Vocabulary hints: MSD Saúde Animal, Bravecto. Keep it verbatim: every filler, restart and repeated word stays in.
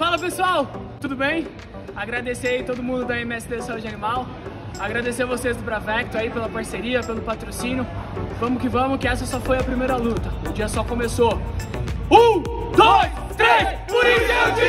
Fala pessoal, tudo bem? Agradecer aí todo mundo da M S D Saúde Animal, agradecer a vocês do Bravecto aí pela parceria, pelo patrocínio. Vamos que vamos, que essa só foi a primeira luta, o dia só começou. Um, dois, três, por isso eu